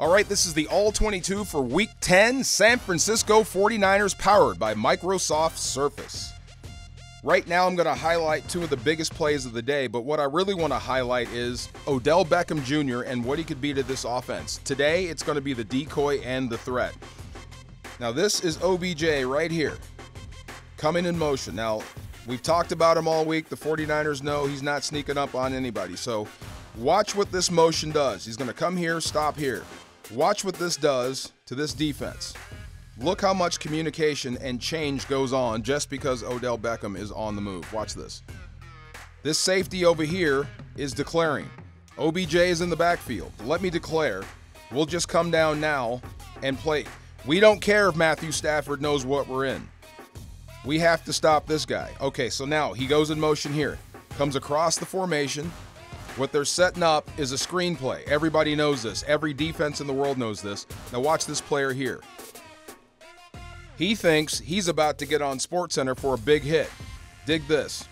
All right, this is the All-22 for Week 10, San Francisco 49ers, powered by Microsoft Surface. Right now, I'm going to highlight two of the biggest plays of the day, but what I really want to highlight is Odell Beckham Jr. and what he could be to this offense. Today, it's going to be the decoy and the threat. Now, this is OBJ right here, coming in motion. Now, we've talked about him all week. The 49ers know he's not sneaking up on anybody, so watch what this motion does. He's going to come here, stop here. Watch what this does to this defense. Look how much communication and change goes on just because Odell Beckham is on the move. Watch this. This safety over here is declaring. OBJ is in the backfield. Let me declare. We'll just come down now and play. We don't care if Matthew Stafford knows what we're in. We have to stop this guy. Okay, so now he goes in motion here. Comes across the formation. What they're setting up is a screenplay. Everybody knows this. Every defense in the world knows this. Now watch this player here. He thinks he's about to get on SportsCenter for a big hit. Dig this.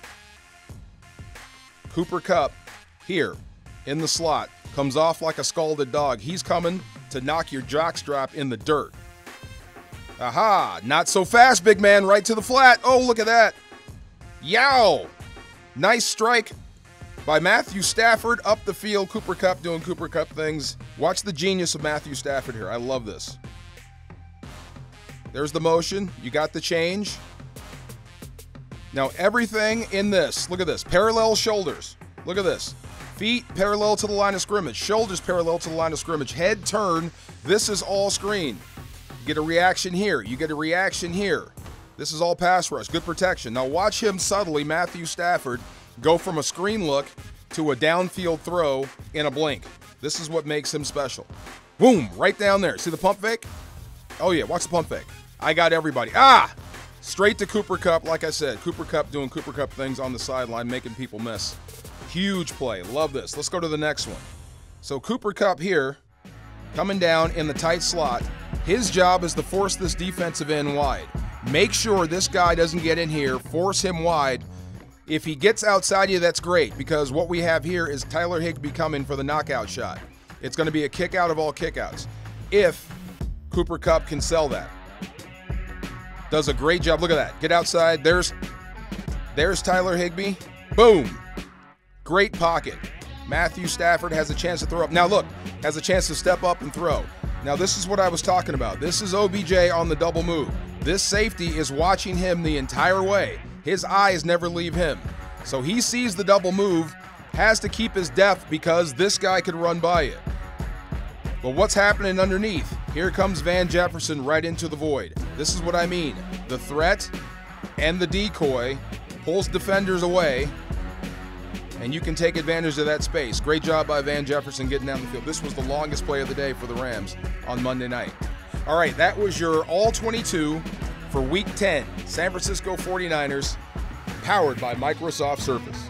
Cooper Kupp here in the slot comes off like a scalded dog. He's coming to knock your jockstrap in the dirt. Aha! Not so fast, big man. Right to the flat. Oh, look at that. Yow! Nice strike by Matthew Stafford up the field. Cooper Kupp doing Cooper Kupp things. Watch the genius of Matthew Stafford here. I love this. There's the motion. You got the change. Now everything in this. Look at this. Parallel shoulders. Look at this. Feet parallel to the line of scrimmage. Shoulders parallel to the line of scrimmage. Head turn. This is all screen. You get a reaction here. You get a reaction here. This is all pass rush. Good protection. Now watch him subtly, Matthew Stafford, go from a screen look to a downfield throw in a blink. This is what makes him special. Boom, right down there. See the pump fake? Oh yeah, watch the pump fake. I got everybody. Ah! Straight to Cooper Kupp, like I said. Cooper Kupp doing Cooper Kupp things on the sideline, making people miss. Huge play. Love this. Let's go to the next one. So Cooper Kupp here, coming down in the tight slot. His job is to force this defensive end wide. Make sure this guy doesn't get in here. Force him wide. If he gets outside you, that's great, because what we have here is Tyler Higbee coming for the knockout shot. It's going to be a kick out of all kickouts. If Cooper Kupp can sell that. Does a great job. Look at that. Get outside. There's Tyler Higbee. Boom. Great pocket. Matthew Stafford has a chance to throw up. Now look, has a chance to step up and throw. Now this is what I was talking about. This is OBJ on the double move. This safety is watching him the entire way. His eyes never leave him. So he sees the double move, has to keep his depth because this guy could run by it. But what's happening underneath? Here comes Van Jefferson right into the void. This is what I mean. The threat and the decoy pulls defenders away, and you can take advantage of that space. Great job by Van Jefferson getting down the field. This was the longest play of the day for the Rams on Monday night. All right, that was your All-22 for Week 10, San Francisco 49ers, powered by Microsoft Surface.